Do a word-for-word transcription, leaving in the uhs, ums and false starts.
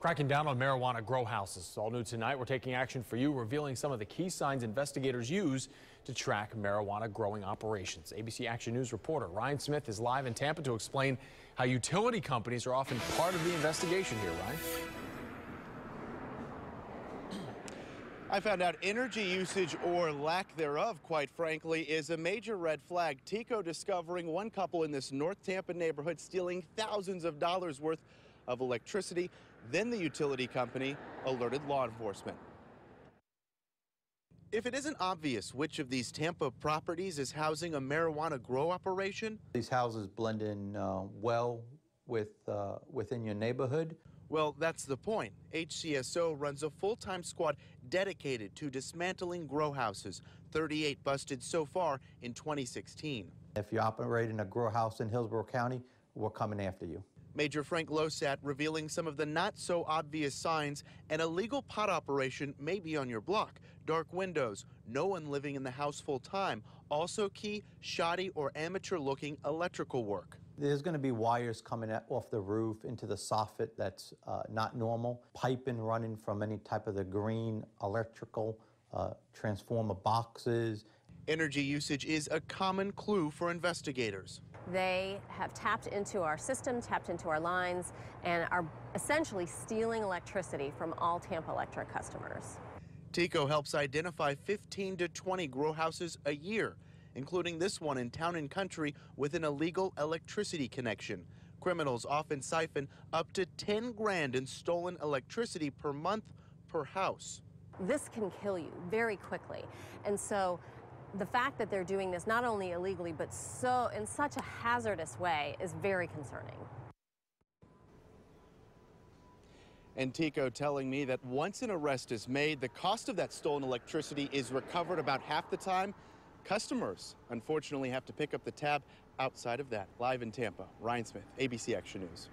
Cracking down on marijuana grow houses. All new tonight, we're taking action for you, revealing some of the key signs investigators use to track marijuana growing operations. A B C Action News reporter Ryan Smith is live in Tampa to explain how utility companies are often part of the investigation here, Ryan. I found out energy usage, or lack thereof, quite frankly, is a major red flag. Teco discovering one couple in this North Tampa neighborhood stealing thousands of dollars worth of electricity. Then the utility company alerted law enforcement. If it isn't obvious which of these Tampa properties is housing a marijuana grow operation. These houses blend in uh, well with uh, within your neighborhood. Well, that's the point. H C S O runs a full-time squad dedicated to dismantling grow houses. thirty-eight busted so far in twenty sixteen. If you operate in a grow house in Hillsborough County, we're coming after you. Major Frank Losat revealing some of the not-so-obvious signs an illegal pot operation may be on your block. Dark windows, no one living in the house full-time. Also key, shoddy or amateur-looking electrical work. There's going to be wires coming off the roof into the soffit that's uh, not normal. Piping running from any type of the green electrical uh, transformer boxes. Energy usage is a common clue for investigators. They have tapped into our system, tapped into our lines, and are essentially stealing electricity from all Tampa Electric customers. Teco helps identify fifteen to twenty grow houses a year, including this one in Town and Country with an illegal electricity connection. Criminals often siphon up to ten grand in stolen electricity per month per house. This can kill you very quickly. And so the fact that they're doing this not only illegally, but so in such a hazardous way is very concerning. And Teco telling me that once an arrest is made, the cost of that stolen electricity is recovered about half the time. Customers, unfortunately, have to pick up the tab outside of that. Live in Tampa, Ryan Smith, A B C Action News.